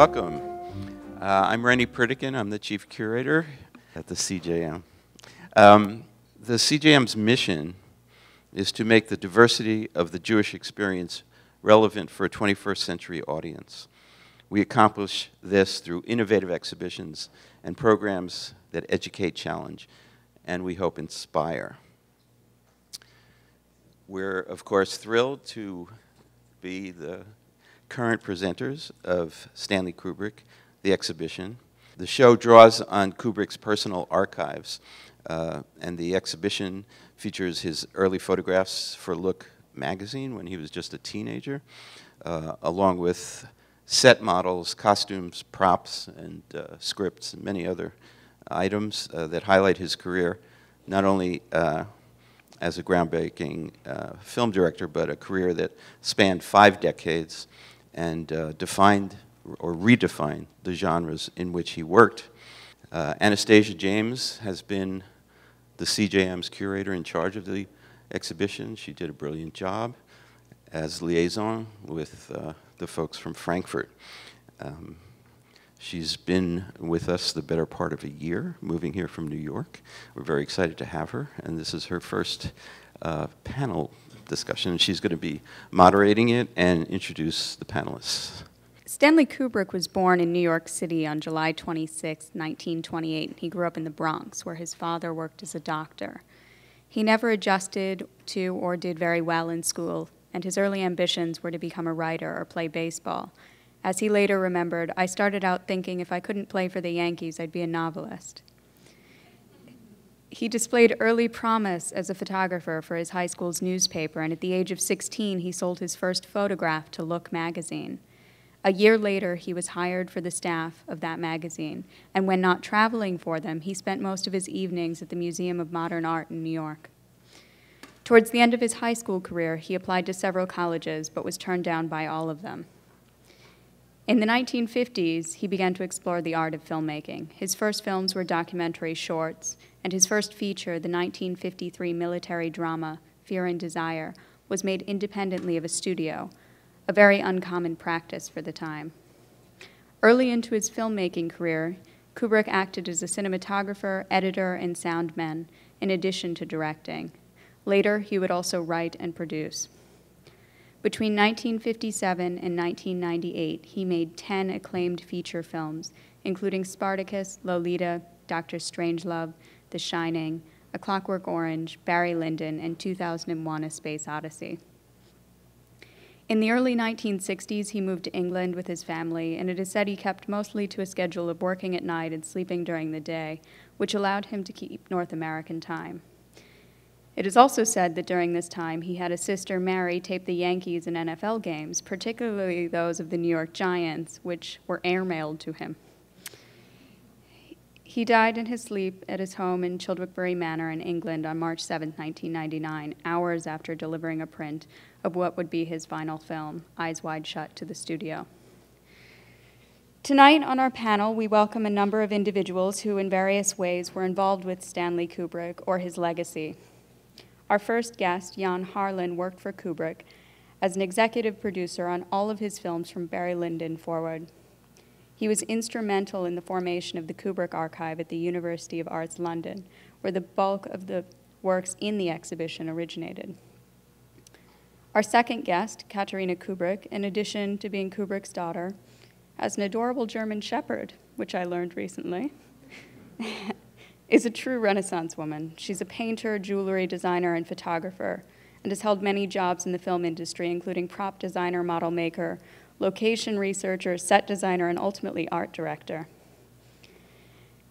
Welcome. I'm Rennie Pritikin. I'm the chief curator at the CJM. The CJM's mission is to make the diversity of the Jewish experience relevant for a 21st century audience. We accomplish this through innovative exhibitions and programs that educate, challenge, and we hope inspire. We're, of course, thrilled to be the current presenters of Stanley Kubrick, the exhibition. The show draws on Kubrick's personal archives, and the exhibition features his early photographs for Look magazine when he was just a teenager, along with set models, costumes, props, and scripts, and many other items that highlight his career, not only as a groundbreaking film director, but a career that spanned 5 decades and defined or redefined the genres in which he worked. Anastasia James has been the CJM's curator in charge of the exhibition. She did a brilliant job as liaison with the folks from Frankfurt. She's been with us the better part of a year, moving here from New York. We're very excited to have her, and this is her first panel discussion. She's going to be moderating it and introduce the panelists. Stanley Kubrick was born in New York City on July 26, 1928. He grew up in the Bronx, where his father worked as a doctor. He never adjusted to or did very well in school, and his early ambitions were to become a writer or play baseball. As he later remembered, I started out thinking if I couldn't play for the Yankees, I'd be a novelist. He displayed early promise as a photographer for his high school's newspaper, and at the age of 16, he sold his first photograph to Look magazine. A year later, he was hired for the staff of that magazine, and when not traveling for them, he spent most of his evenings at the Museum of Modern Art in New York. Towards the end of his high school career, he applied to several colleges, but was turned down by all of them. In the 1950s, he began to explore the art of filmmaking. His first films were documentary shorts, and his first feature, the 1953 military drama, Fear and Desire, was made independently of a studio, a very uncommon practice for the time. Early into his filmmaking career, Kubrick acted as a cinematographer, editor, and soundman, in addition to directing. Later, he would also write and produce. Between 1957 and 1998, he made 10 acclaimed feature films, including Spartacus, Lolita, Dr. Strangelove, The Shining, A Clockwork Orange, Barry Lyndon, and 2001: A Space Odyssey. In the early 1960s, he moved to England with his family, and it is said he kept mostly to a schedule of working at night and sleeping during the day, which allowed him to keep North American time. It is also said that during this time, he had his sister Mary tape the Yankees and NFL games, particularly those of the New York Giants, which were airmailed to him. He died in his sleep at his home in Childwickbury Manor in England on March 7, 1999, hours after delivering a print of what would be his final film, Eyes Wide Shut, to the studio. Tonight on our panel, we welcome a number of individuals who in various ways were involved with Stanley Kubrick or his legacy. Our first guest, Jan Harlan, worked for Kubrick as an executive producer on all of his films from Barry Lyndon forward. He was instrumental in the formation of the Kubrick Archive at the University of Arts London, where the bulk of the works in the exhibition originated. Our second guest, Katerina Kubrick, in addition to being Kubrick's daughter, has an adorable German shepherd, which I learned recently. is a true Renaissance woman. She's a painter, jewelry designer, and photographer, and has held many jobs in the film industry, including prop designer, model maker, location researcher, set designer, and ultimately art director.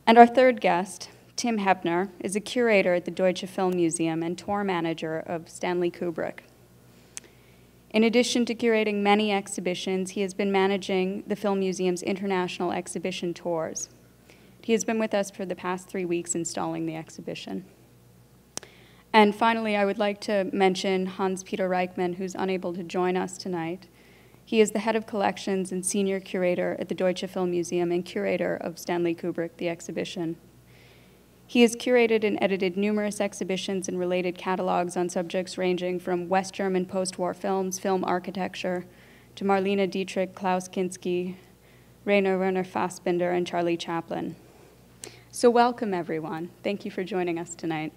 And our third guest, Tim Hebner, is a curator at the Deutsche Film Museum and tour manager of Stanley Kubrick. In addition to curating many exhibitions, he has been managing the Film Museum's international exhibition tours. He has been with us for the past 3 weeks installing the exhibition. And finally, I would like to mention Hans-Peter Reichmann, who's unable to join us tonight. He is the head of collections and senior curator at the Deutsche Film Museum and curator of Stanley Kubrick, the exhibition. He has curated and edited numerous exhibitions and related catalogs on subjects ranging from West German post-war films, film architecture, to Marlene Dietrich, Klaus Kinski, Rainer Werner Fassbinder, and Charlie Chaplin. So welcome, everyone. Thank you for joining us tonight.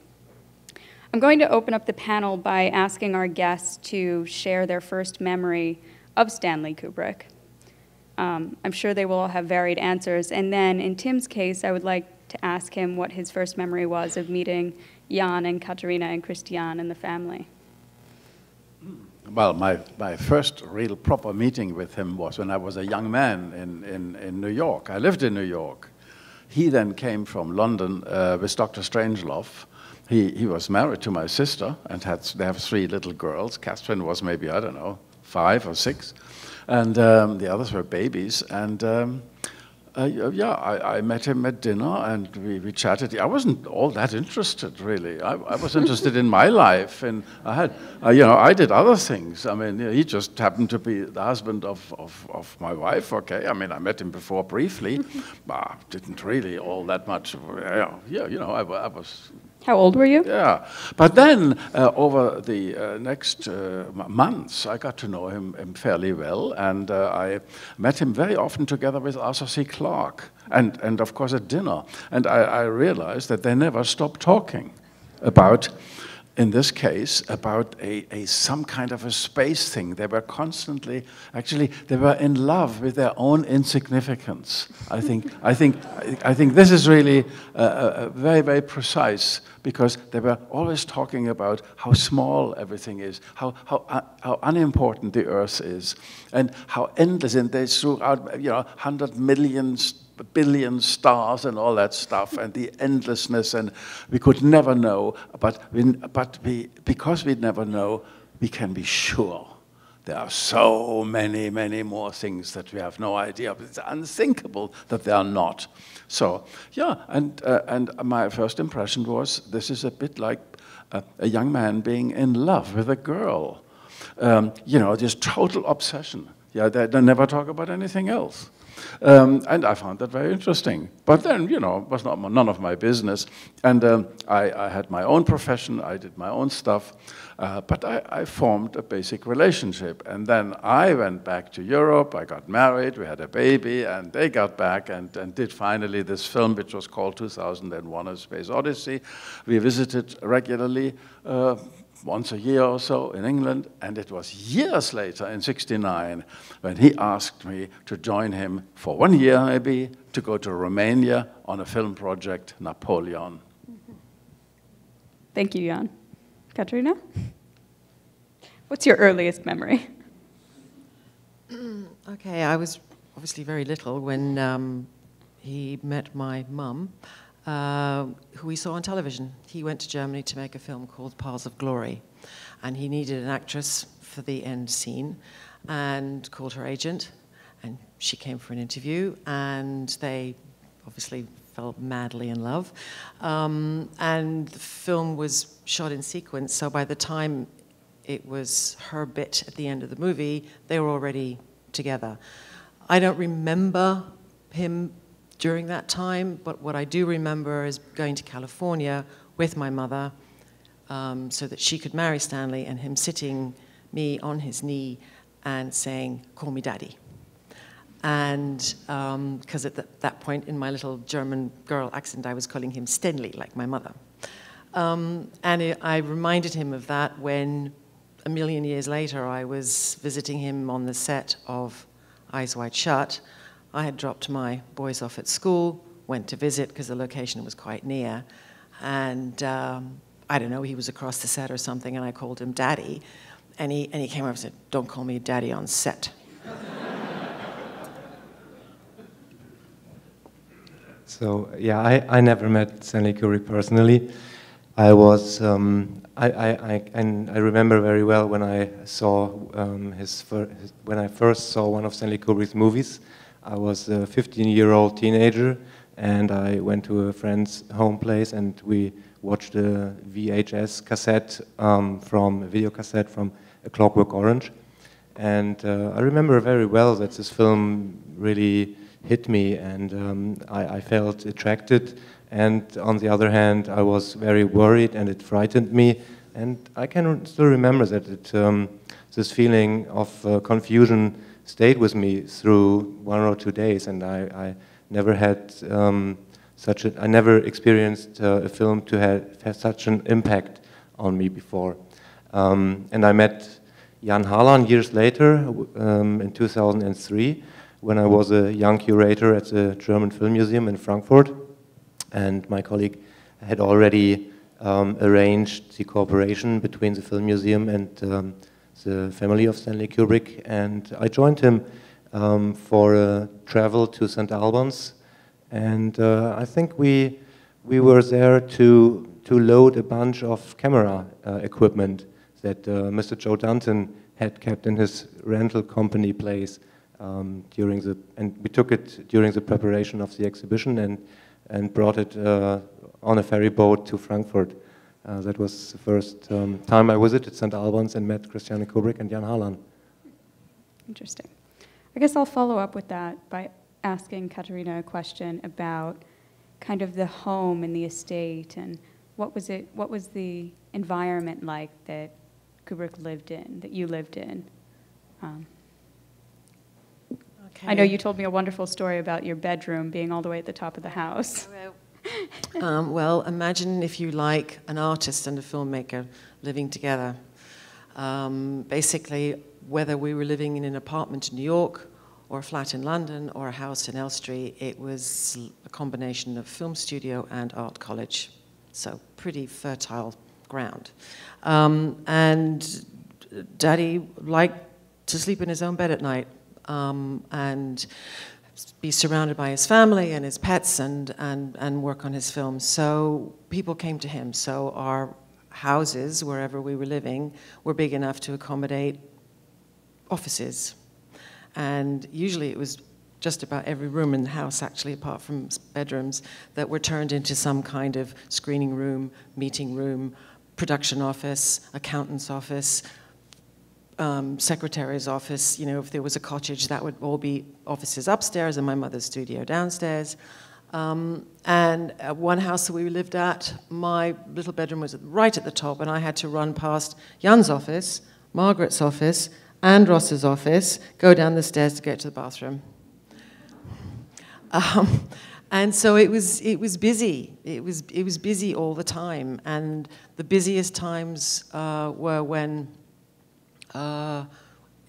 I'm going to open up the panel by asking our guests to share their first memory of Stanley Kubrick. I'm sure they will all have varied answers. And then in Tim's case, I would like to ask him what his first memory was of meeting Jan and Katerina and Christiane and the family. Well, my first real proper meeting with him was when I was a young man in New York. I lived in New York. He then came from London with Dr. Strangelove. He was married to my sister, and they have three little girls. Catherine was maybe, I don't know, 5 or 6. And the others were babies. And I met him at dinner, and we chatted. I wasn't all that interested, really. I was interested in my life, and I did other things. I mean, he just happened to be the husband of my wife. Okay, I mean, I met him before briefly, but didn't really all that much. I was. How old were you? Yeah, but then over the next months, I got to know him fairly well, and I met him very often together with Arthur C. Clarke, and of course at dinner. And I realized that they never stopped talking about, in this case, about some kind of a space thing. They were constantly, actually, they were in love with their own insignificance. I think this is really very, very precise, because they were always talking about how small everything is, how unimportant the Earth is, and how endless. And they threw out, 100 billion stars and all that stuff, and the endlessness, and we could never know, but because we never know, we can be sure. There are so many, many more things that we have no idea. It's unthinkable that they are not. So, yeah, and my first impression was, this is a bit like a young man being in love with a girl. This total obsession. Yeah, they never talk about anything else. And I found that very interesting. But then, it was none of my business. And I had my own profession, I did my own stuff, but I formed a basic relationship. And then I went back to Europe, I got married, we had a baby, and they got back and did finally this film, which was called 2001: A Space Odyssey. We visited regularly, once a year or so in England, and it was years later, in '69, when he asked me to join him for 1 year, maybe, to go to Romania on a film project, Napoleon. Thank you, Jan. Katerina? What's your earliest memory? Okay, I was obviously very little when he met my mum, who we saw on television. He went to Germany to make a film called Paths of Glory, and he needed an actress for the end scene, and called her agent, and she came for an interview, and they obviously fell madly in love. And the film was shot in sequence, so by the time it was her bit at the end of the movie, they were already together. I don't remember him during that time, but what I do remember is going to California with my mother so that she could marry Stanley, and him sitting me on his knee and saying, "Call me daddy." And because at that point in my little German girl accent, I was calling him Stanley, like my mother. I reminded him of that when a million years later, I was visiting him on the set of Eyes Wide Shut. I had dropped my boys off at school, went to visit because the location was quite near, and I don't know, he was across the set or something, and I called him daddy, and he came over and said, "Don't call me daddy on set." So yeah, I never met Stanley Kubrick personally. I was and I remember very well when I saw when I first saw one of Stanley Kubrick's movies. I was a 15-year-old teenager, and I went to a friend's home place, and we watched a VHS cassette a video cassette from A Clockwork Orange. And I remember very well that this film really hit me, and I felt attracted. And on the other hand, I was very worried, and it frightened me. And I can still remember that this feeling of confusion stayed with me through 1 or 2 days, and I never had I never experienced a film to have such an impact on me before. And I met Jan Harlan years later, in 2003, when I was a young curator at the German Film Museum in Frankfurt, and my colleague had already arranged the cooperation between the Film Museum and the family of Stanley Kubrick, and I joined him for a travel to St. Albans, and I think we were there to load a bunch of camera equipment that Mr. Joe Dunton had kept in his rental company place and we took it during the preparation of the exhibition and brought it on a ferry boat to Frankfurt. That was the first time I visited St. Albans and met Christiane Kubrick and Jan Harlan. Interesting. I guess I'll follow up with that by asking Katerina a question about kind of the home and the estate, and what was the environment like that Kubrick lived in, that you lived in? Okay. I know you told me a wonderful story about your bedroom being all the way at the top of the house. Well, imagine, if you like, an artist and a filmmaker living together. Basically, whether we were living in an apartment in New York or a flat in London or a house in Elstree, it was a combination of film studio and art college. So pretty fertile ground. And Daddy liked to sleep in his own bed at night and be surrounded by his family and his pets and work on his films. So people came to him. So our houses, wherever we were living, were big enough to accommodate offices. And usually it was just about every room in the house, actually, apart from bedrooms, that were turned into some kind of screening room, meeting room, production office, accountant's office, secretary's office. You know, if there was a cottage, that would all be offices upstairs and my mother's studio downstairs. And at one house that we lived at, my little bedroom was right at the top, and I had to run past Jan's office, Margaret's office, and Ross's office, go down the stairs to get to the bathroom. And so it was busy. It was busy all the time, and the busiest times were when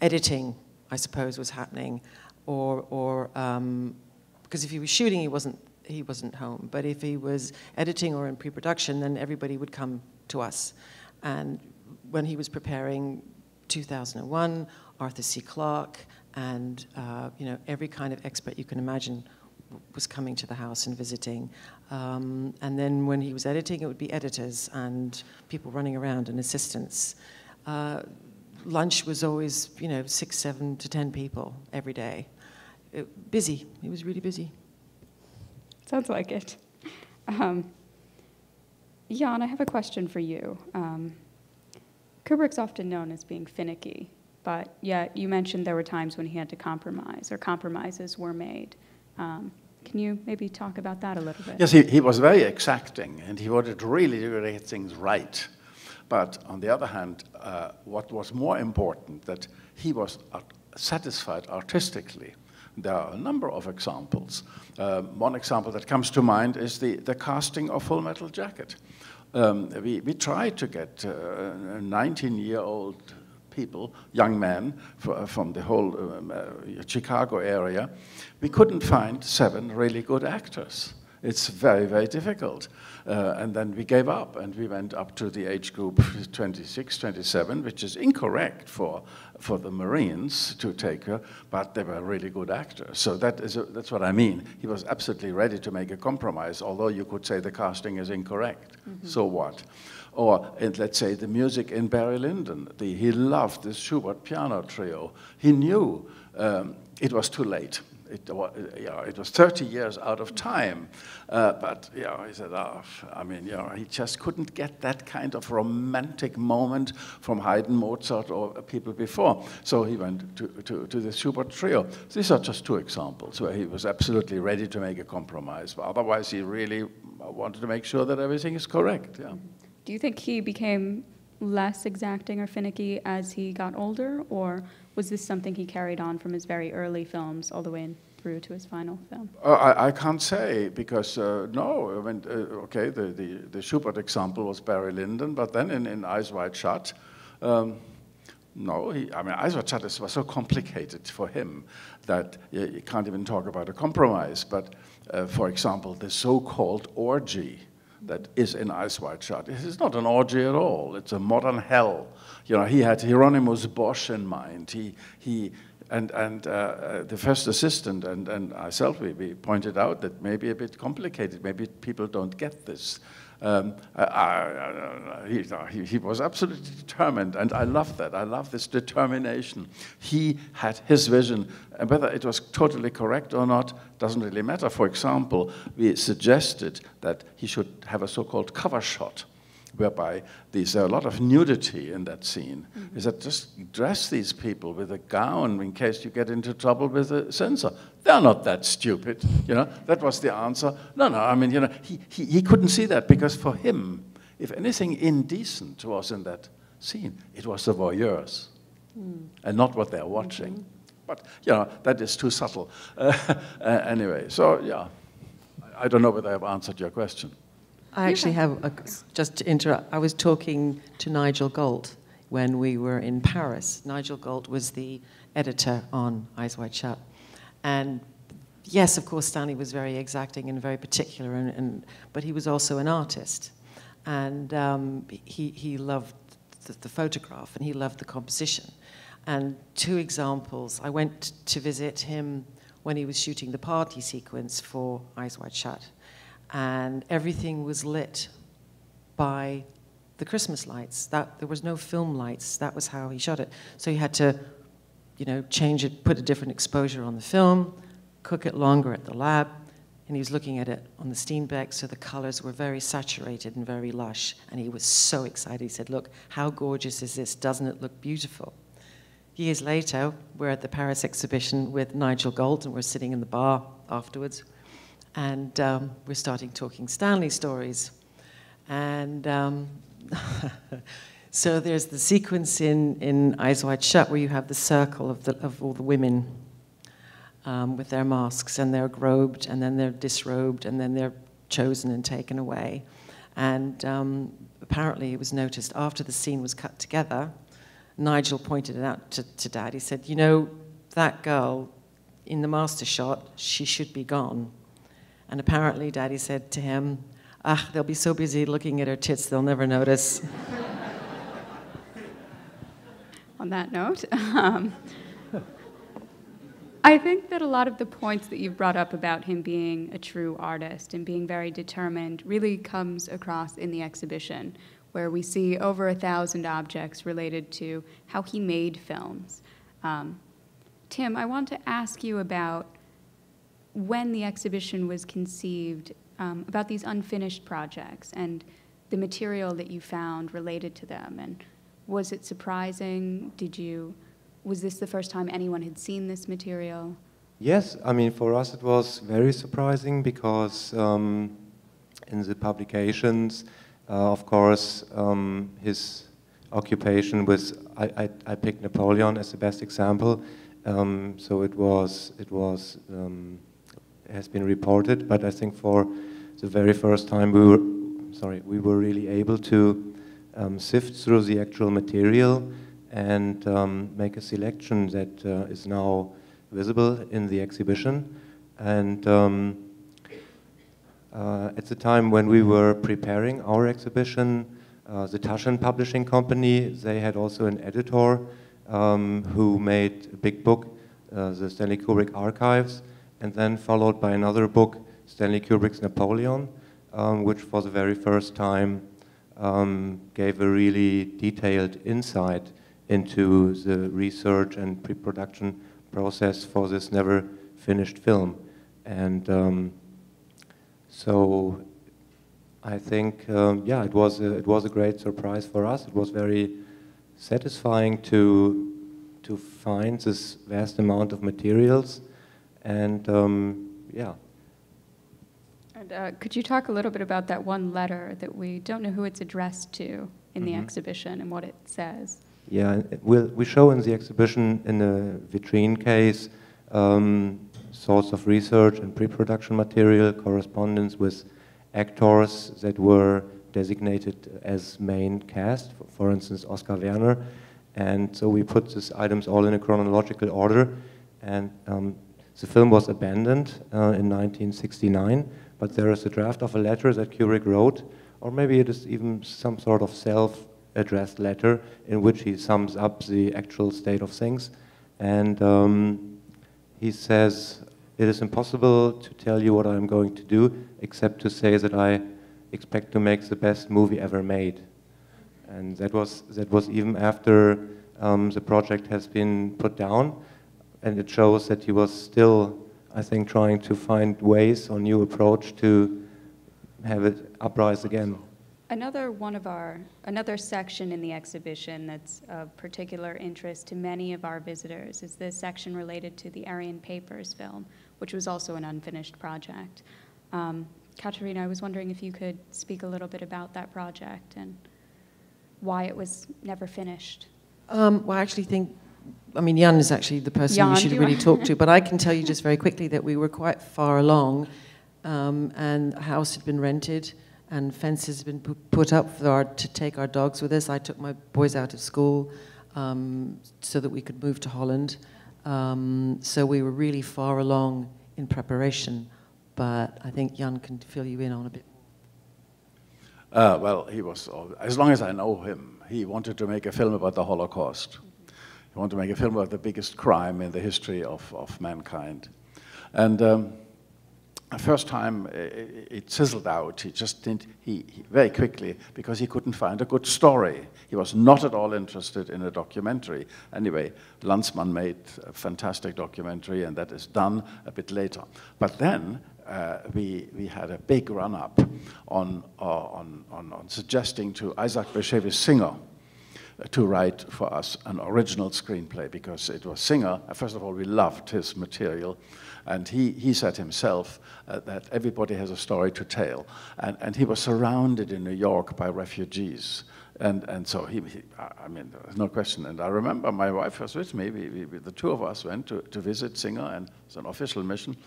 editing, I suppose, was happening, or because if he was shooting, he wasn't home. But if he was editing or in pre-production, then everybody would come to us. And when he was preparing 2001, Arthur C. Clarke, and you know, every kind of expert you can imagine was coming to the house and visiting. And then when he was editing, it would be editors and people running around and assistants. Lunch was always, you know, 6, 7 to 10 people every day. Busy. It was really busy. Sounds like it. Jan, I have a question for you. Kubrick's often known as being finicky, but yet you mentioned there were times when he had to compromise, or compromises were made. Can you maybe talk about that a little bit? Yes, he was very exacting, and he wanted to really get things right. But on the other hand, what was more important, that he was satisfied artistically. There are a number of examples. One example that comes to mind is the casting of Full Metal Jacket. We tried to get 19-year-old people, young men from the whole Chicago area. We couldn't find 7 really good actors. It's very, very difficult. And then we gave up, and we went up to the age group 26, 27, which is incorrect for the Marines to take her, but they were really good actors. So that's what I mean. He was absolutely ready to make a compromise, although you could say the casting is incorrect. Mm-hmm. So what? Or, let's say, the music in Barry Lyndon. He loved the Schubert piano trio. He knew it was too late. It was 30 years out of time, but he said, I mean, he just couldn't get that kind of romantic moment from Haydn, Mozart, or people before. So he went to the Schubert trio. These are just 2 examples where he was absolutely ready to make a compromise. But otherwise, he really wanted to make sure that everything is correct. Yeah. Do you think he became less exacting or finicky as he got older, or Was this something he carried on from his very early films all the way through to his final film? I can't say, because no, I mean, okay, the Schubert example was Barry Lyndon, but then in Eyes Wide Shut, no, I mean, Eyes Wide Shut was so complicated for him that you can't even talk about a compromise. But for example, the so-called orgy that is in Eyes Wide Shut, it is not an orgy at all. It's a modern hell. You know, he had Hieronymus Bosch in mind. And the first assistant and myself, we pointed out that maybe a bit complicated. Maybe people don't get this. He was absolutely determined, and I love that. I love this determination. He had his vision, and whether it was totally correct or not doesn't really matter. For example, we suggested that he should have a so-called cover shot, whereby there's a lot of nudity in that scene. Mm-hmm. Is that just dress these people with a gown in case you get into trouble with the censor. They're not that stupid, you know? That was the answer. No, I mean, you know, he couldn't see that, because for him, if anything indecent was in that scene, it was the voyeurs and not what they're watching. Mm-hmm. But, you know, that is too subtle. Anyway, so, yeah. I don't know whether I've answered your question. I actually have, just to interrupt, I was talking to Nigel Galt when we were in Paris. Nigel Galt was the editor on Eyes Wide Shut. And yes, of course, Stanley was very exacting and very particular, but he was also an artist. And he loved the photograph, and he loved the composition. And two examples, I went to visit him when he was shooting the party sequence for Eyes Wide Shut. And everything was lit by the Christmas lights. There was no film lights. That was how he shot it. So he had to, you know, change it, put a different exposure on the film, cook it longer at the lab, and he was looking at it on the Steenbeck, so the colors were very saturated and very lush, and he was so excited. He said, look, how gorgeous is this? Doesn't it look beautiful? Years later, we're at the Paris exhibition with Nigel Galt, and we're sitting in the bar afterwards. And we're talking Stanley stories. And so there's the sequence in Eyes Wide Shut where you have the circle of all the women with their masks, and they're robed, and then they're disrobed, and then they're chosen and taken away. And apparently it was noticed after the scene was cut together, Nigel pointed it out to Dad. He said, you know, that girl in the master shot, she should be gone. And apparently Daddy said to him, ah, they'll be so busy looking at her tits, they'll never notice. On that note, I think that a lot of the points that you've brought up about him being a true artist and being very determined really comes across in the exhibition, where we see over 1,000 objects related to how he made films. Tim, I want to ask you about when the exhibition was conceived, about these unfinished projects and the material that you found related to them. And was it surprising? Was this the first time anyone had seen this material? Yes, I mean, for us it was very surprising, because in the publications, of course, his occupation was, I picked Napoleon as the best example, so has been reported, but I think for the very first time we were really able to sift through the actual material and make a selection that is now visible in the exhibition. And at the time when we were preparing our exhibition, the Taschen Publishing Company, they had also an editor who made a big book, the Stanley Kubrick Archives, and then followed by another book, Stanley Kubrick's Napoleon, which for the very first time gave a really detailed insight into the research and pre-production process for this never finished film. And so I think, yeah, it was a great surprise for us. It was very satisfying to find this vast amount of materials. And, yeah. And could you talk a little bit about that one letter that we don't know who it's addressed to in the exhibition and what it says? Yeah, we show in the exhibition, in a vitrine case, source of research and pre-production material, correspondence with actors that were designated as main cast, for instance, Oscar Werner. And so we put these items all in a chronological order. And the film was abandoned in 1969, but there is a draft of a letter that Kubrick wrote, or maybe it is even some sort of self-addressed letter in which he sums up the actual state of things. And he says, "It is impossible to tell you what I'm going to do, except to say that I expect to make the best movie ever made." And that was even after the project has been put down, and it shows that he was still, I think, trying to find ways or new approach to have it uprise again. Another section in the exhibition that's of particular interest to many of our visitors is the section related to the Aryan Papers film, which was also an unfinished project. Katerina, I was wondering if you could speak a little bit about that project and why it was never finished. Well, I actually think, I mean, Jan is actually the person Jan, you should really talk to, but I can tell you just very quickly that we were quite far along, and a house had been rented and fences had been put up for to take our dogs with us. I took my boys out of school so that we could move to Holland. So we were really far along in preparation, but I think Jan can fill you in on a bit. Well, he was, as long as I know him, he wanted to make a film about the Holocaust. He wanted to make a film about the biggest crime in the history of mankind. And the first time it sizzled out, he just didn't, very quickly, because he couldn't find a good story. He was not at all interested in a documentary. Anyway, Lanzmann made a fantastic documentary, and that is done a bit later. But then, we had a big run-up on suggesting to Isaac Bashevis Singer to write for us an original screenplay, because it was Singer. First of all, we loved his material, and he said himself that everybody has a story to tell, and he was surrounded in New York by refugees. And so, I mean, there was no question. And I remember my wife was with me. The two of us went to visit Singer, and it's an official mission.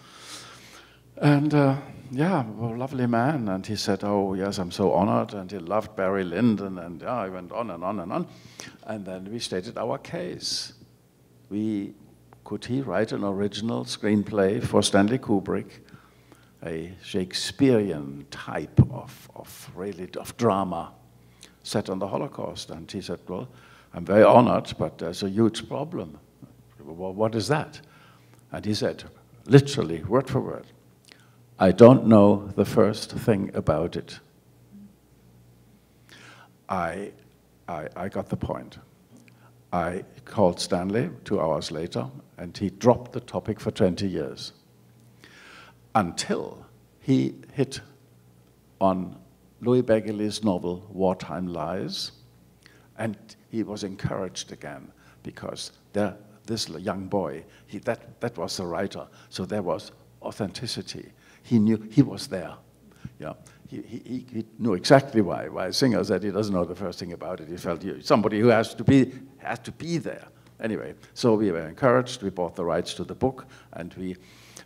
And yeah, well, lovely man. And he said, "Oh, yes, I'm so honored." And he loved Barry Lyndon. And yeah, I went on and on and on. And then we stated our case. Could he write an original screenplay for Stanley Kubrick, a Shakespearean type of drama set on the Holocaust? And he said, "Well, I'm very honored, but there's a huge problem." "Well, what is that?" And he said, literally, word for word, "I don't know the first thing about it." I got the point. I called Stanley 2 hours later, and he dropped the topic for 20 years until he hit on Louis Begele's novel, Wartime Lies, and he was encouraged again, because this young boy, that was the writer, so there was authenticity. He knew he was there. Yeah, he knew exactly why Singer said he doesn't know the first thing about it. He felt somebody who has to be there. Anyway, so we were encouraged. We bought the rights to the book, and we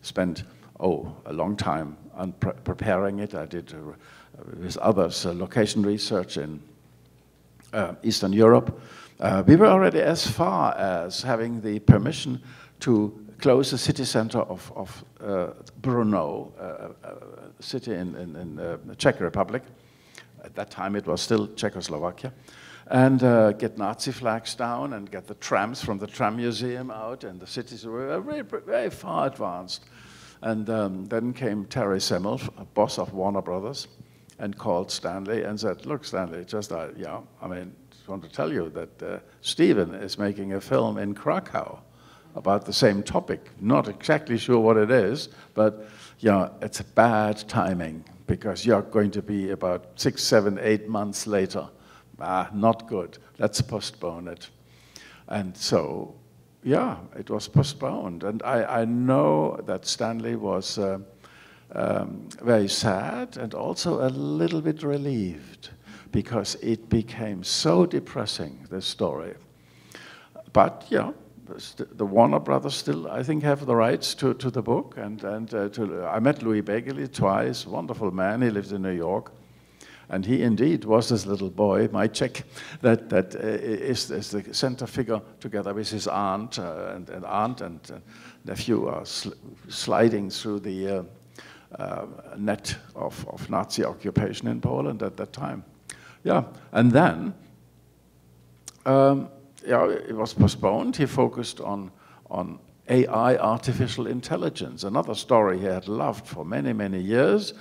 spent a long time on preparing it. I did with others location research in Eastern Europe. We were already as far as having the permission to close the city center of Brno, a city in the Czech Republic. At that time, it was still Czechoslovakia. And get Nazi flags down and get the trams from the tram museum out, and the cities were very, very far advanced. And then came Terry Semel, a boss of Warner Brothers, and called Stanley and said, "Look, Stanley, just want to tell you that Steven is making a film in Krakow about the same topic. Not exactly sure what it is, but it's bad timing, because you're going to be about 6, 7, 8 months later. Not good. Let's postpone it." And so, yeah, it was postponed. And I know that Stanley was very sad and also a little bit relieved, because it became so depressing, this story. But yeah, the Warner Brothers still, I think, have the rights to the book. And I met Louis Begele twice, wonderful man. He lived in New York. And he indeed was this little boy, my Czech, that is the center figure together with his aunt. And aunt and nephew are sliding through the net of Nazi occupation in Poland at that time. Yeah, and then yeah, it was postponed. He focused on AI, artificial intelligence, another story he had loved for many, many years.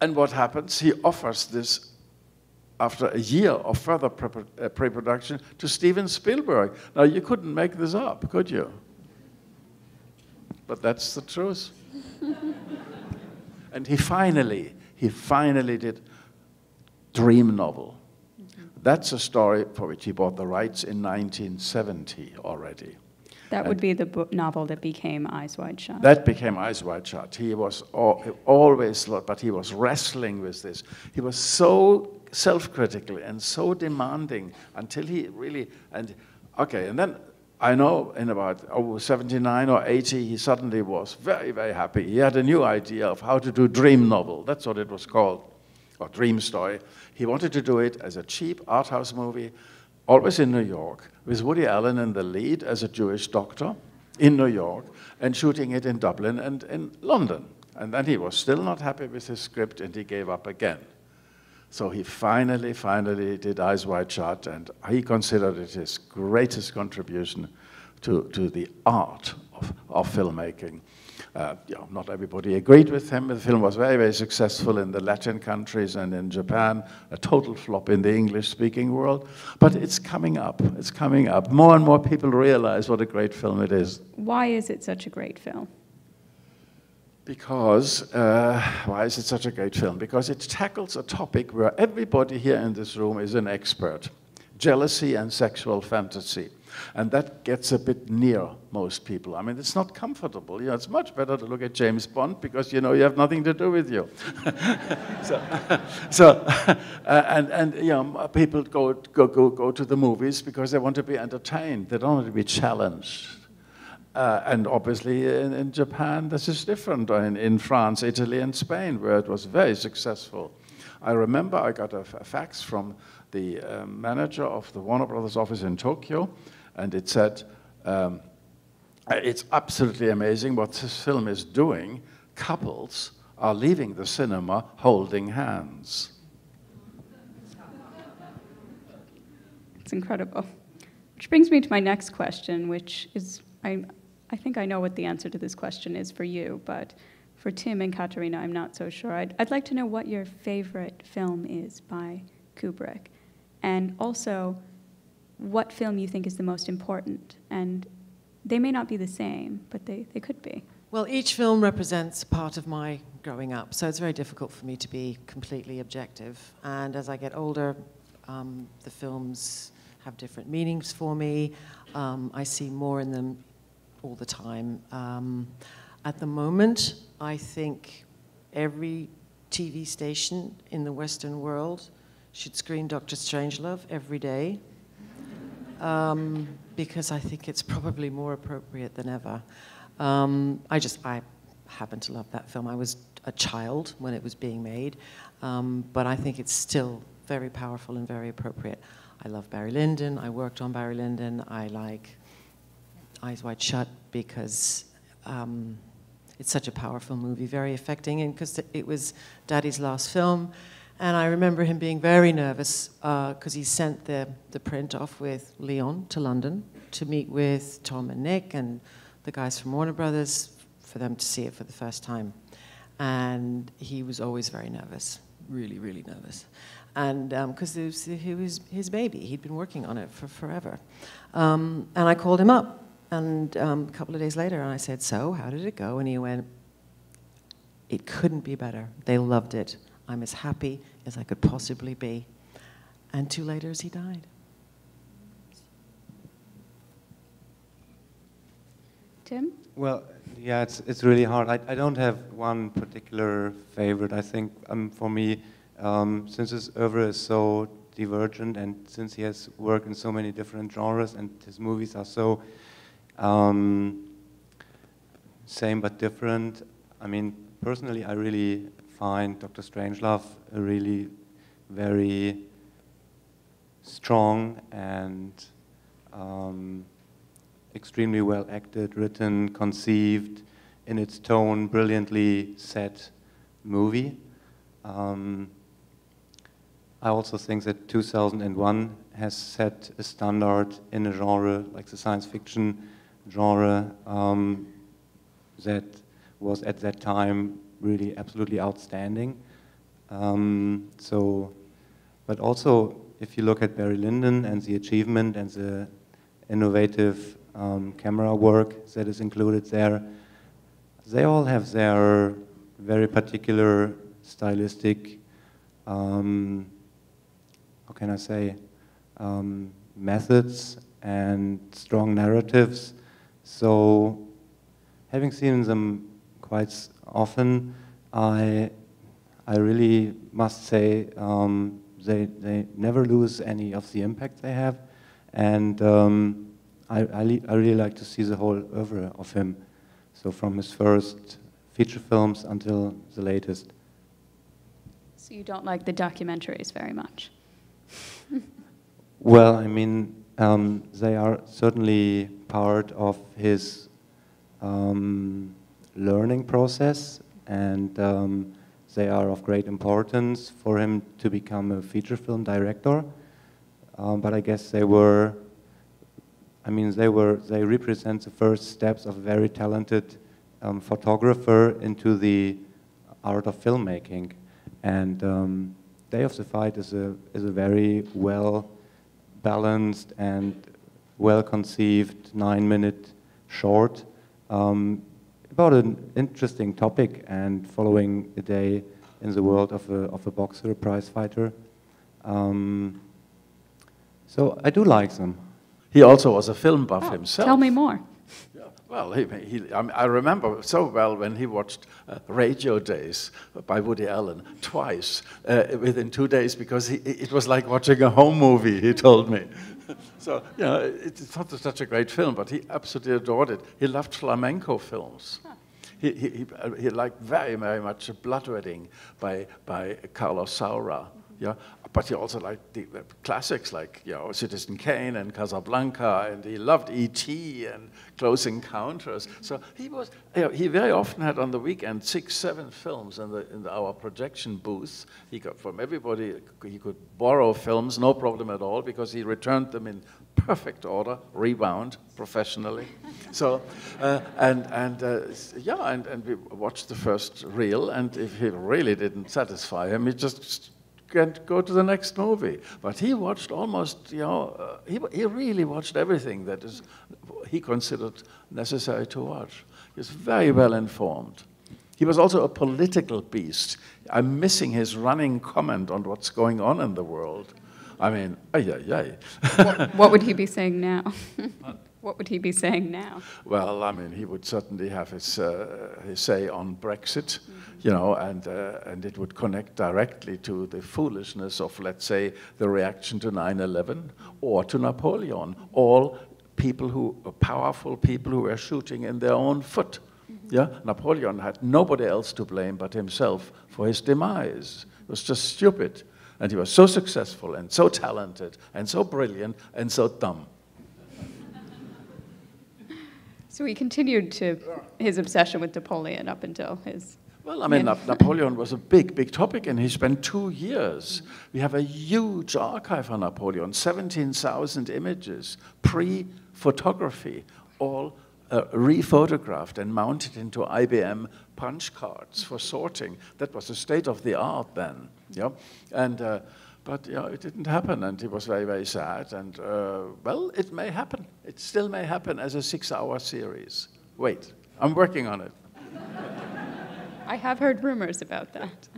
And what happens? He offers this, after a year of further pre-production, to Steven Spielberg. Now, you couldn't make this up, could you? But that's the truth. And he finally did Dream Novel. Mm-hmm. That's a story for which he bought the rights in 1970 already. That would be the book novel that became Eyes Wide Shut. That became Eyes Wide Shut. He was always, but he was wrestling with this. He was so self-critical and so demanding until he really, and okay, and then I know in about 79 or 80, he suddenly was very, very happy. He had a new idea of how to do dream novel. That's what it was called, or dream story. He wanted to do it as a cheap art house movie, always in New York, with Woody Allen in the lead as a Jewish doctor in New York, and shooting it in Dublin and in London. And then he was still not happy with his script, and he gave up again. So he finally did Eyes Wide Shut, and he considered it his greatest contribution to the art of filmmaking. You know, not everybody agreed with him. The film was very, very successful in the Latin countries and in Japan, a total flop in the English-speaking world. But it's coming up. It's coming up. More and more people realize what a great film it is. Why is it such a great film? Because, why is it such a great film? Because it tackles a topic where everybody here in this room is an expert. Jealousy and sexual fantasy. And that gets a bit near most people. I mean, it's not comfortable. You know, it's much better to look at James Bond because, you know, you have nothing to do with you. And you know, people go to the movies because they want to be entertained. They don't want to be challenged. And obviously in Japan, this is different. In France, Italy, and Spain, where it was very successful. I remember I got a fax from the manager of the Warner Brothers office in Tokyo, and it said, it's absolutely amazing what this film is doing. Couples are leaving the cinema holding hands. It's incredible. Which brings me to my next question, which is, I think I know what the answer to this question is for you, but for Tim and Katerina, I'm not so sure. I'd like to know what your favorite film is by Kubrick, and also what film you think is the most important. And they may not be the same, but they could be. Well, each film represents part of my growing up, so it's very difficult for me to be completely objective. And as I get older, the films have different meanings for me. I see more in them all the time. At the moment, I think every TV station in the Western world should screen Dr. Strangelove every day, because I think it's probably more appropriate than ever. I happen to love that film. I was a child when it was being made, but I think it's still very powerful and very appropriate. I love Barry Lyndon. I worked on Barry Lyndon. I like Eyes Wide Shut because it's such a powerful movie, very affecting, and because it was Daddy's last film. And I remember him being very nervous because he sent the print off with Leon to London to meet with Tom and Nick and the guys from Warner Brothers for them to see it for the first time. And he was always very nervous, really, really nervous. And because it was his baby. He'd been working on it for forever. And I called him up and a couple of days later and I said, so, how did it go? And he went, it couldn't be better. They loved it. I'm as happy as I could possibly be. And 2 years later, he died. Tim? Well, yeah, it's really hard. I don't have one particular favorite. I think for me, since his oeuvre is so divergent, and since he has worked in so many different genres and his movies are so same but different, I mean, personally I really find Dr. Strangelove a really very strong and extremely well acted, written, conceived, in its tone, brilliantly set movie. I also think that 2001 has set a standard in a genre, like the science fiction genre, that was at that time really absolutely outstanding. But also, if you look at Barry Lyndon and the achievement and the innovative camera work that is included there, they all have their very particular stylistic, how can I say, methods and strong narratives. So having seen them quite often, I really must say they never lose any of the impact they have, and I really like to see the whole oeuvre of him. So from his first feature films until the latest. So you don't like the documentaries very much? Well, I mean, they are certainly part of his learning process, and they are of great importance for him to become a feature film director. But I guess they were, they represent the first steps of a very talented photographer into the art of filmmaking. And Day of the Fight is a very well-balanced and well-conceived 9-minute short about an interesting topic and following a day in the world of a boxer, a prize fighter. So I do like them. He also was a film buff himself. Tell me more. Yeah. Well, I remember so well when he watched Radio Days by Woody Allen twice within 2 days, because it was like watching a home movie, he told me. So, you know, it's not such a great film, but he absolutely adored it. He loved flamenco films. Huh. He liked very, very much Bloodwedding by Carlos Saura. Yeah, but he also liked the classics like, you know, Citizen Kane and Casablanca, and he loved E.T. and Close Encounters. So he was, you know, he very often had on the weekend 6, 7 films in our projection booth. He got from everybody, he could borrow films, no problem at all, because he returned them in perfect order, rebound professionally. So, and we watched the first reel, and if he really didn't satisfy him, he just and go to the next movie. But he watched almost, you know, he really watched everything that is he considered necessary to watch. He was very well informed. He was also a political beast. I'm missing his running comment on what's going on in the world. I mean, ay, ay, ay. What would he be saying now? What would he be saying now? Well, I mean, he would certainly have his say on Brexit, you know, and it would connect directly to the foolishness of, let's say, the reaction to 9/11 or to Napoleon. All people who are powerful, people who were shooting in their own foot. Yeah, Napoleon had nobody else to blame but himself for his demise. It was just stupid, and he was so successful and so talented and so brilliant and so dumb. So he continued to his obsession with Napoleon up until his... Well, I mean, Napoleon was a big, big topic, and he spent 2 years. We have a huge archive on Napoleon, 17,000 images, pre-photography, all re-photographed and mounted into IBM punch cards for sorting. That was the state of the art then, yeah? And... but you know, it didn't happen, and he was very, very sad. And well, it may happen. It still may happen as a 6-hour series. Wait, I'm working on it. I have heard rumors about that.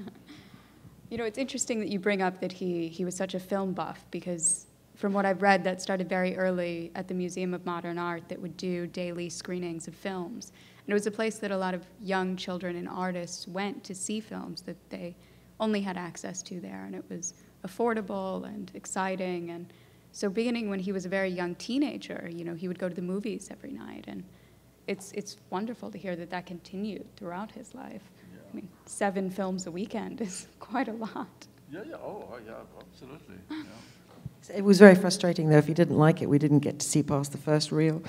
You know, it's interesting that you bring up that he was such a film buff, because from what I've read, that started very early at the Museum of Modern Art that would do daily screenings of films. And it was a place that a lot of young children and artists went to see films that they only had access to there, and it was affordable and exciting. And so beginning when he was a very young teenager, you know, he would go to the movies every night. And it's wonderful to hear that that continued throughout his life. Yeah. I mean, 7 films a weekend is quite a lot. Yeah, yeah, oh, yeah, absolutely. Yeah. It was very frustrating, though. If you didn't like it, we didn't get to see past the first reel.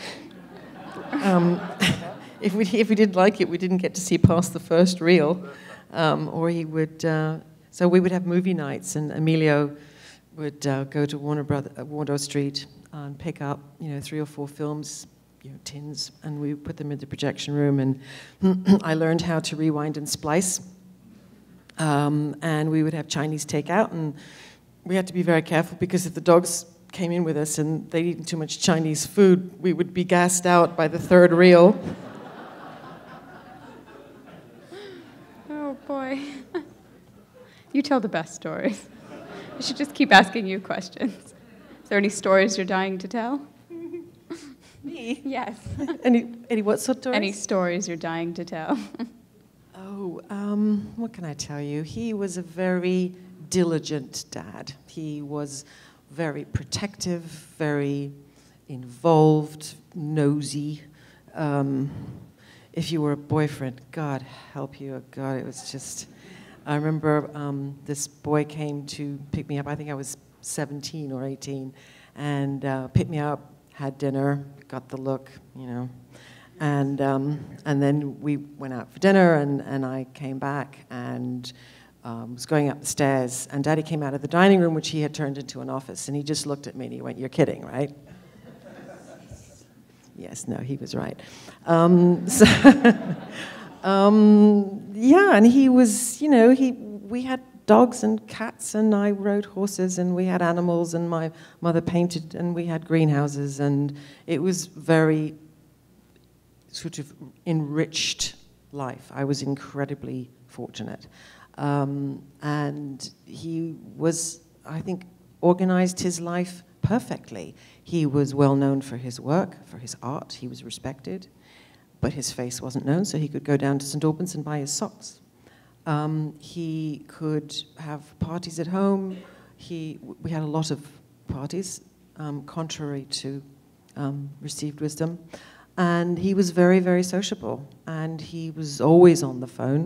If we didn't like it, we didn't get to see past the first reel. Or he would... so we would have movie nights, and Emilio would go to Warner Street and pick up, you know, 3 or 4 films, you know, tins, and we put them in the projection room. And I learned how to rewind and splice. And we would have Chinese takeout, and we had to be very careful because if the dogs came in with us and they'd eaten too much Chinese food, we would be gassed out by the 3rd reel. Oh, boy. You tell the best stories. I should just keep asking you questions. Is there any stories you're dying to tell? Me? Yes. Any what sort of stories? Any stories you're dying to tell. Oh, what can I tell you? He was a very... diligent dad. He was very protective, very involved, nosy. If you were a boyfriend, God help you. God, it was just... I remember this boy came to pick me up. I think I was 17 or 18. And picked me up, had dinner, got the look, you know. And then we went out for dinner, and I came back, and... was going up the stairs, and Daddy came out of the dining room, which he had turned into an office, and he just looked at me and he went, "You're kidding, right?" Yes, no, he was right. Yeah, and he was, you know, we had dogs and cats, and I rode horses, and we had animals, and my mother painted, and we had greenhouses, and it was very sort of enriched life. I was incredibly fortunate. And he was, I think, organized his life perfectly. He was well known for his work, for his art. He was respected, but his face wasn't known, so he could go down to St. Albans and buy his socks. He could have parties at home. We had a lot of parties, contrary to received wisdom. And he was very, very sociable, and he was always on the phone.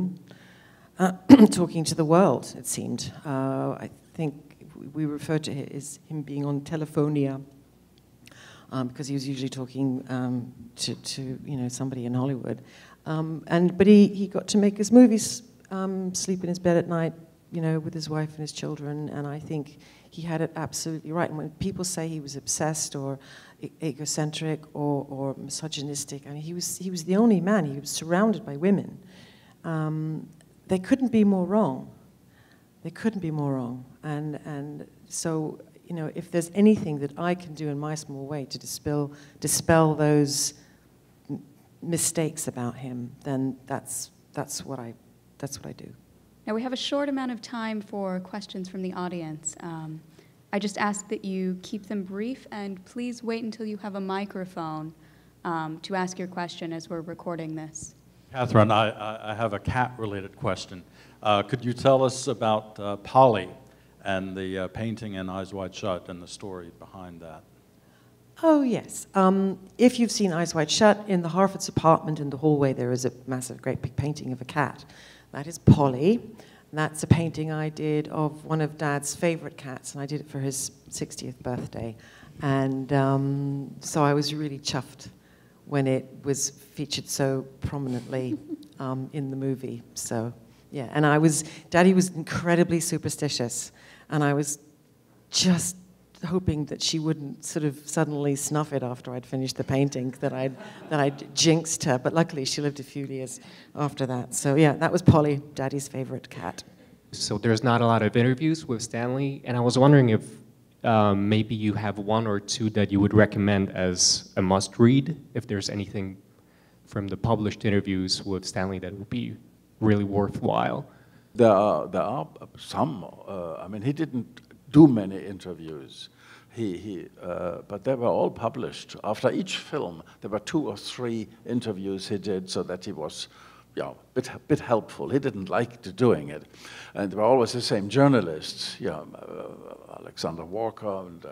Talking to the world, it seemed. I think we refer to it as him being on telephonia, because he was usually talking to you know, somebody in Hollywood. But he got to make his movies, sleep in his bed at night, you know, with his wife and his children, and I think he had it absolutely right. And when people say he was obsessed or egocentric or misogynistic, I mean, he was the only man. He was surrounded by women. They couldn't be more wrong. They couldn't be more wrong. And so, you know, if there's anything that I can do in my small way to dispel those mistakes about him, then that's what I do. Now we have a short amount of time for questions from the audience. I just ask that you keep them brief, and please wait until you have a microphone to ask your question as we're recording this. Catherine, I have a cat-related question. Could you tell us about Polly and the painting in Eyes Wide Shut and the story behind that? Oh, yes. If you've seen Eyes Wide Shut, in the Harford's apartment in the hallway, there is a massive, great big painting of a cat. That is Polly. That's a painting I did of one of Dad's favorite cats, and I did it for his 60th birthday. And so I was really chuffed when it was featured so prominently in the movie. So, yeah, and Daddy was incredibly superstitious, and I was just hoping that she wouldn't sort of suddenly snuff it after I'd finished the painting, that I'd jinxed her, but luckily she lived a few years after that. So yeah, that was Polly, Daddy's favorite cat. So there's not a lot of interviews with Stanley, and I was wondering if maybe you have 1 or 2 that you would recommend as a must-read. If there's anything from the published interviews with Stanley that would be really worthwhile. There are some. I mean, he didn't do many interviews. But they were all published. After each film, there were 2 or 3 interviews he did, so that he was you know, bit helpful. He didn't like doing it. And there were always the same journalists, you know, Alexander Walker and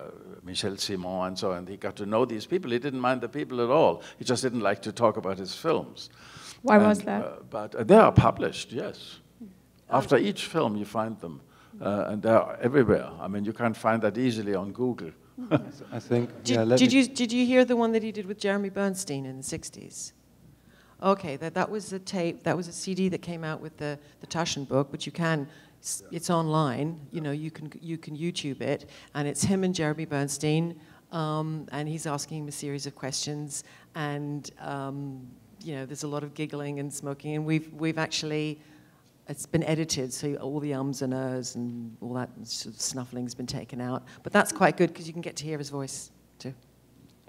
Michel Simon and so on. He got to know these people. He didn't mind the people at all. He just didn't like to talk about his films. Why was that? But they are published, yes. After each film, you find them. And they are everywhere. I mean, you can't find that easily on Google. I think. Did you hear the one that he did with Jeremy Bernstein in the 60s? Okay, that was a tape, that was a CD that came out with the Taschen book, which you can, it's online, you know, you can YouTube it, and it's him and Jeremy Bernstein, and he's asking him a series of questions, and, you know, there's a lot of giggling and smoking, and we've actually, it's been edited, so all the ums and ers and all that sort of snuffling's been taken out, but that's quite good, because you can get to hear his voice, too.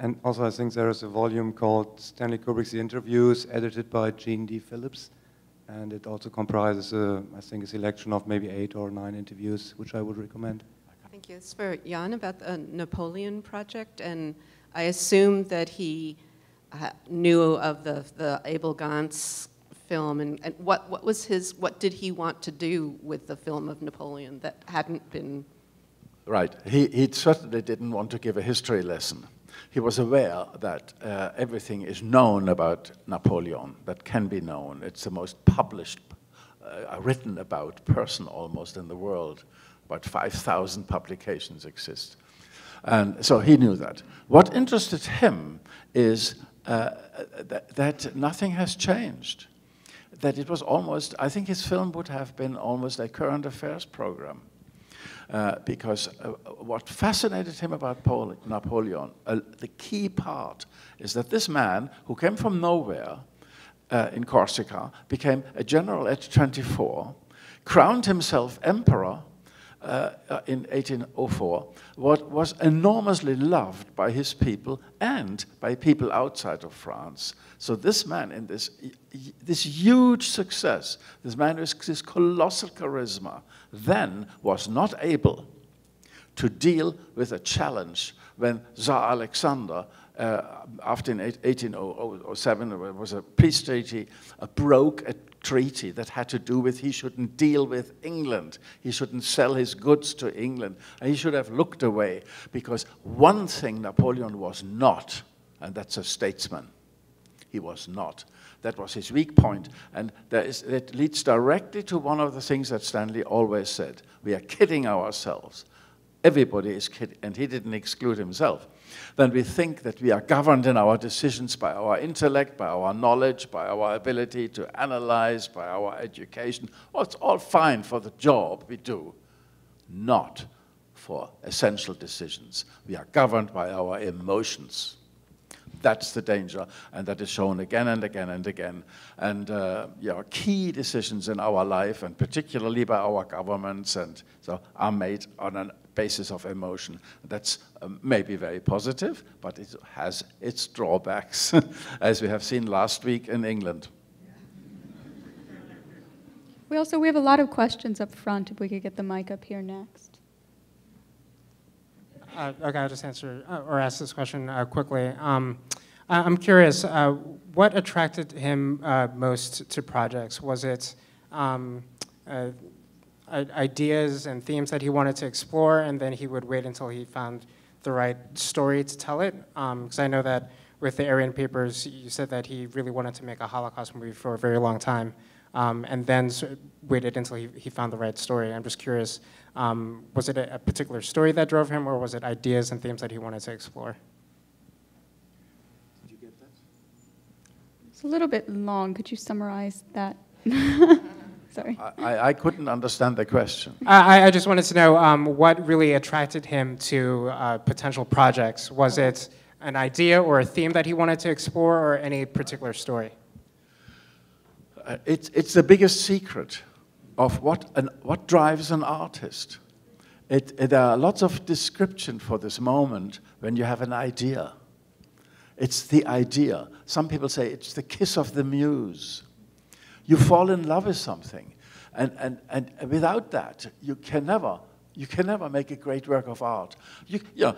And also, I think there is a volume called Stanley Kubrick's The Interviews, edited by Gene D. Phillips. And it also comprises, I think, a selection of maybe 8 or 9 interviews, which I would recommend. Thank you. It's for Jan about the Napoleon project. And I assume that he knew of the Abel Gance film. And what did he want to do with the film of Napoleon that hadn't been? Right. He certainly didn't want to give a history lesson. He was aware that everything is known about Napoleon, that can be known. It's the most published, written about person almost in the world. About 5,000 publications exist. And so he knew that. What interested him is that nothing has changed. That it was almost, I think his film would have been almost a current affairs program. Because what fascinated him about Napoleon, the key part, is that this man who came from nowhere in Corsica, became a general at 24, crowned himself emperor in 1804, was enormously loved by his people and by people outside of France. So this man, in this huge success, this man with this colossal charisma, then was not able to deal with a challenge when Tsar Alexander, after 1807, there was a peace treaty, broke a treaty that had to do with he shouldn't deal with England. He shouldn't sell his goods to England. And he should have looked away, because one thing Napoleon was not, and that's a statesman. He was not. That was his weak point, and it leads directly to one of the things that Stanley always said. We are kidding ourselves. Everybody is kidding, and he didn't exclude himself. Then we think that we are governed in our decisions by our intellect, by our knowledge, by our ability to analyze, by our education. Well, it's all fine for the job we do, not for essential decisions. We are governed by our emotions. That's the danger, and that is shown again and again and again. And key decisions in our life, and particularly by our governments, and so are made on a basis of emotion. That's maybe very positive, but it has its drawbacks, as we have seen last week in England. We have a lot of questions up front, if we could get the mic up here next. Okay, I'll just answer or ask this question quickly. I'm curious, what attracted him most to projects? Was it ideas and themes that he wanted to explore, and then he would wait until he found the right story to tell it? Because I know that with the Aryan Papers, you said that he really wanted to make a Holocaust movie for a very long time, and then waited until he found the right story. I'm just curious, was it a particular story that drove him, or was it ideas and themes that he wanted to explore? Did you get that? It's a little bit long. Could you summarize that? Sorry. I couldn't understand the question. I just wanted to know what really attracted him to potential projects. Was it an idea or a theme that he wanted to explore, or any particular story? It's the biggest secret of what drives an artist. There are lots of descriptions for this moment when you have an idea. It's the idea. Some people say it's the kiss of the muse. You fall in love with something, and without that, you can never make a great work of art.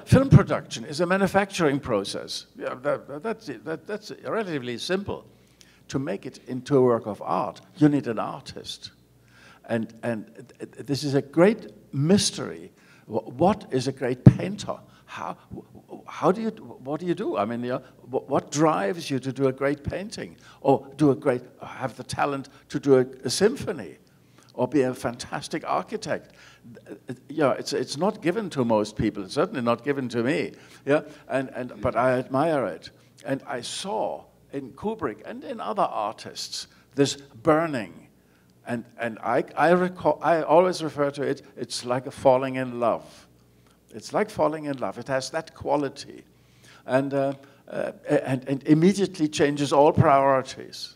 Film production is a manufacturing process. Yeah, that's relatively simple. to make it into a work of art, you need an artist. And this is a great mystery. What is a great painter? How do you, what do you do? I mean, you know, what drives you to do a great painting, or do a great, have the talent to do a symphony, or be a fantastic architect? You know, it's not given to most people. It's certainly not given to me. Yeah, but I admire it. And I saw in Kubrick and in other artists this burning. And I always refer to it, it's like a falling in love. It's like falling in love. It has that quality. And immediately changes all priorities.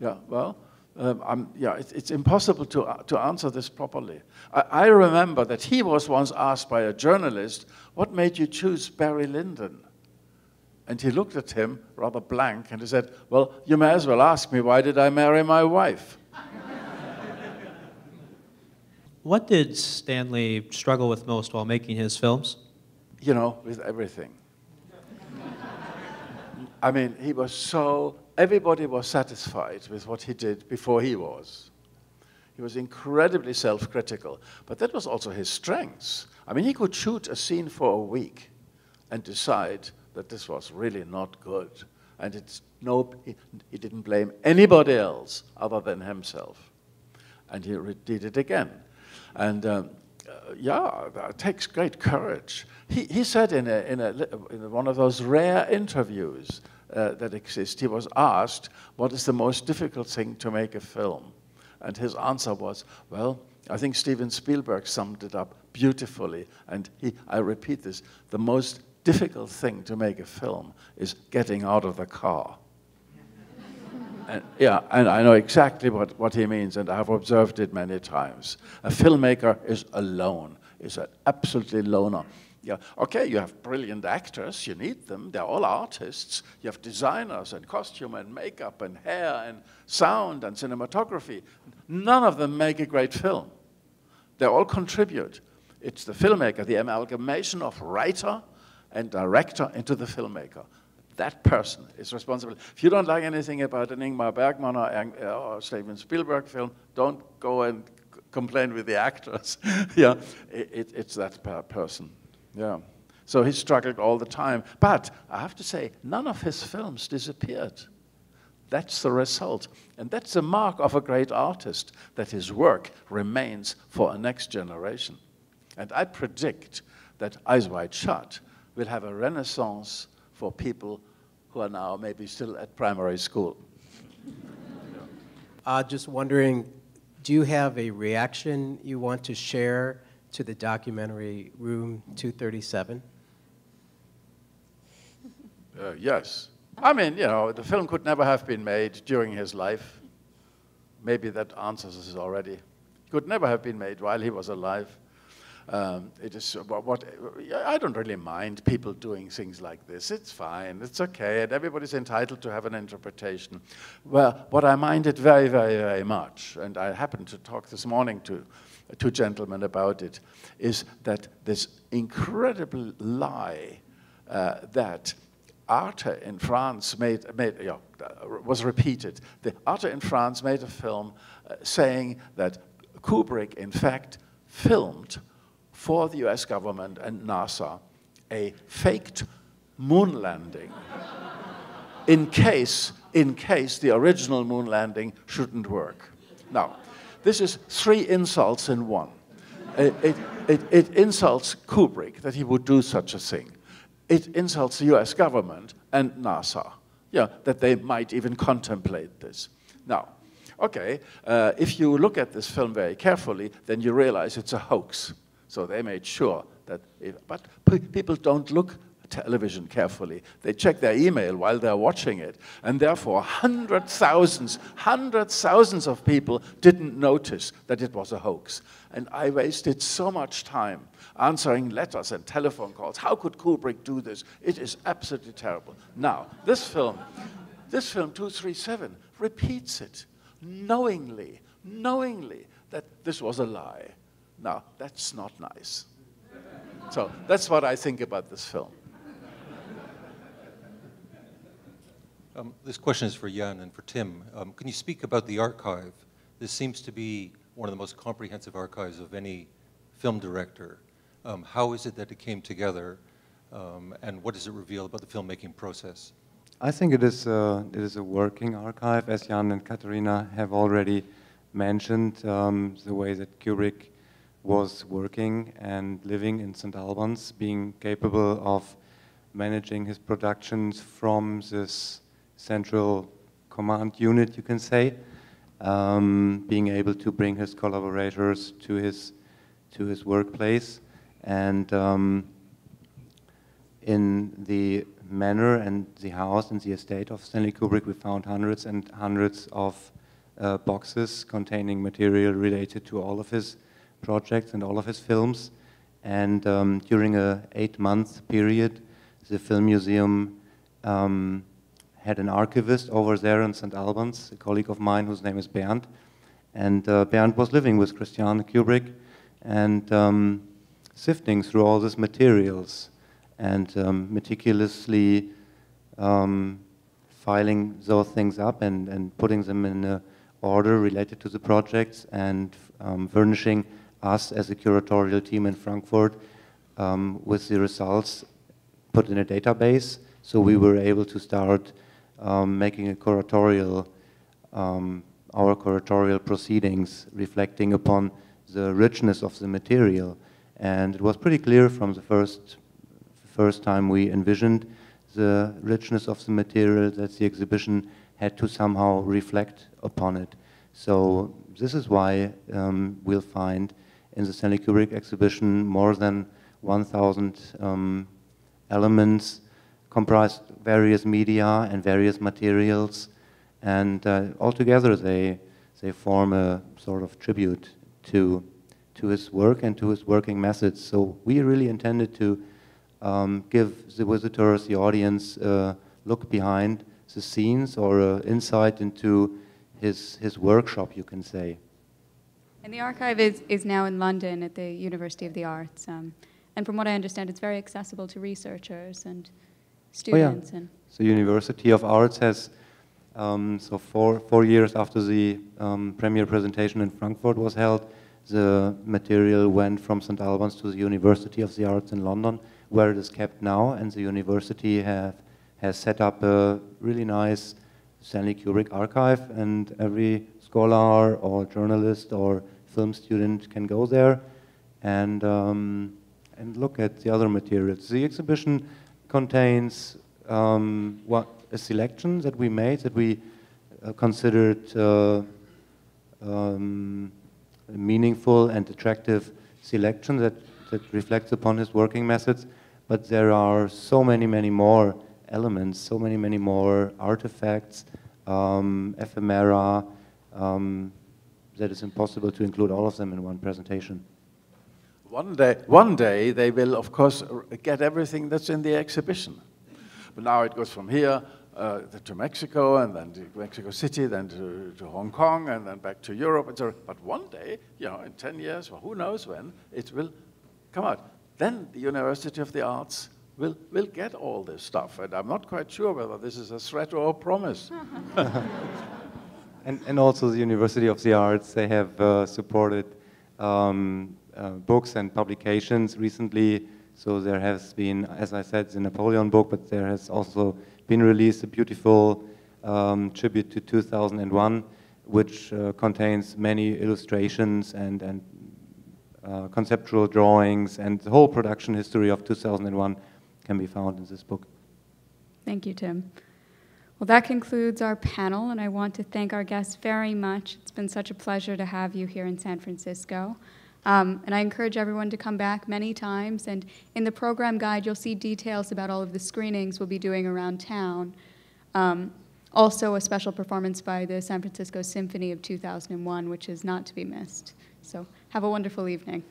Yeah, well, it's impossible to answer this properly. I remember that he was once asked by a journalist, what made you choose Barry Lyndon? And he looked at him rather blank, and he said, well, you may as well ask me, why did I marry my wife? What did Stanley struggle with most while making his films? You know, with everything. I mean, he was so, everybody was satisfied with what he did before he was. He was incredibly self-critical, but that was also his strengths. I mean, he could shoot a scene for a week and decide that this was really not good. And it's no, he didn't blame anybody else other than himself. And he did it again. And yeah, it takes great courage. He said in one of those rare interviews that exist, he was asked, what is the most difficult thing to make a film? And his answer was, well, I think Steven Spielberg summed it up beautifully. And I repeat this, the most difficult thing to make a film is getting out of the car. And, yeah, and I know exactly what he means, and I have observed it many times. A filmmaker is alone, is an absolutely loner. Yeah, okay, you have brilliant actors, you need them, they're all artists. You have designers and costume and makeup and hair and sound and cinematography. None of them make a great film. They all contribute. It's the filmmaker, the amalgamation of writer and director into the filmmaker. That person is responsible. If you don't like anything about an Ingmar Bergman or Steven Spielberg film, don't go and complain with the actors. Yeah, it's that person. Yeah. So he struggled all the time. But I have to say, none of his films disappeared. That's the result. And that's the mark of a great artist, that his work remains for a next generation. And I predict that Eyes Wide Shut will have a renaissance for people who are now maybe still at primary school. Just wondering, do you have a reaction you want to share to the documentary Room 237? Yes. I mean, you know, the film could never have been made during his life. Maybe that answers us already. Could never have been made while he was alive. It is what I don't really mind people doing things like this. It's fine, it's okay, and everybody's entitled to have an interpretation. Well, what I minded very, very, very much, and I happened to talk this morning to two gentlemen about it, is that this incredible lie that Arte in France was repeated. The Arte in France made a film saying that Kubrick, in fact, filmed for the US government and NASA a faked moon landing in case the original moon landing shouldn't work. Now, this is three insults in one. It insults Kubrick that he would do such a thing. It insults the US government and NASA, yeah, that they might even contemplate this. Now, okay, if you look at this film very carefully, then you realize it's a hoax. So they made sure that, but people don't look at television carefully. They check their email while they're watching it. And therefore, hundreds of thousands of people didn't notice that it was a hoax. And I wasted so much time answering letters and telephone calls. How could Kubrick do this? It is absolutely terrible. Now, this film 237, repeats it knowingly that this was a lie. Now, that's not nice. So that's what I think about this film. This question is for Jan and for Tim. Can you speak about the archive? This seems to be one of the most comprehensive archives of any film director. How is it that it came together, and what does it reveal about the filmmaking process? I think it is a working archive, as Jan and Katharina have already mentioned, the way that Kubrick was working and living in St. Albans, being capable of managing his productions from this central command unit, you can say, being able to bring his collaborators to his workplace, and in the manor and the house and the estate of Stanley Kubrick, we found hundreds and hundreds of boxes containing material related to all of his projects and all of his films. And during an 8-month period, the film museum had an archivist over there in St. Albans, a colleague of mine whose name is Bernd. And Bernd was living with Christiane Kubrick and sifting through all these materials and meticulously filing those things up and putting them in a order related to the projects, and furnishing us as a curatorial team in Frankfurt with the results put in a database, so we were able to start making a curatorial, our curatorial proceedings reflecting upon the richness of the material. And it was pretty clear from the first time we envisioned the richness of the material that the exhibition had to somehow reflect upon it. So this is why we'll find in the Stanley Kubrick exhibition more than 1,000 elements comprised various media and various materials, and altogether they form a sort of tribute to his work and to his working methods. So we really intended to give the visitors, the audience, a look behind the scenes or insight into his workshop, you can say. And the archive is now in London at the University of the Arts. And from what I understand, it's very accessible to researchers and students. Oh, yeah. And the University of Arts has, so four years after the premiere presentation in Frankfurt was held, the material went from St. Albans to the University of the Arts in London, where it is kept now, and the university has set up a really nice Stanley Kubrick archive, and every scholar or journalist or film student can go there and look at the other materials. The exhibition contains a selection that we made, that we considered a meaningful and attractive selection that reflects upon his working methods, but there are so many more elements, so many more artifacts, ephemera, that it's impossible to include all of them in one presentation. One day they will, of course, get everything that's in the exhibition. But now it goes from here to Mexico, and then to Mexico City, then to Hong Kong, and then back to Europe, and so on. But one day, you know, in 10 years, or who knows when, it will come out. Then the University of the Arts We'll get all this stuff, and I'm not quite sure whether this is a threat or a promise. and also the University of the Arts, they have supported books and publications recently. So there has been, as I said, the Napoleon book, but there has also been released a beautiful tribute to 2001, which contains many illustrations and conceptual drawings, and the whole production history of 2001. Can be found in this book. Thank you, Tim. Well, that concludes our panel, and I want to thank our guests very much. It's been such a pleasure to have you here in San Francisco. And I encourage everyone to come back many times, and in the program guide, you'll see details about all of the screenings we'll be doing around town. Also, a special performance by the San Francisco Symphony of 2001, which is not to be missed. So have a wonderful evening.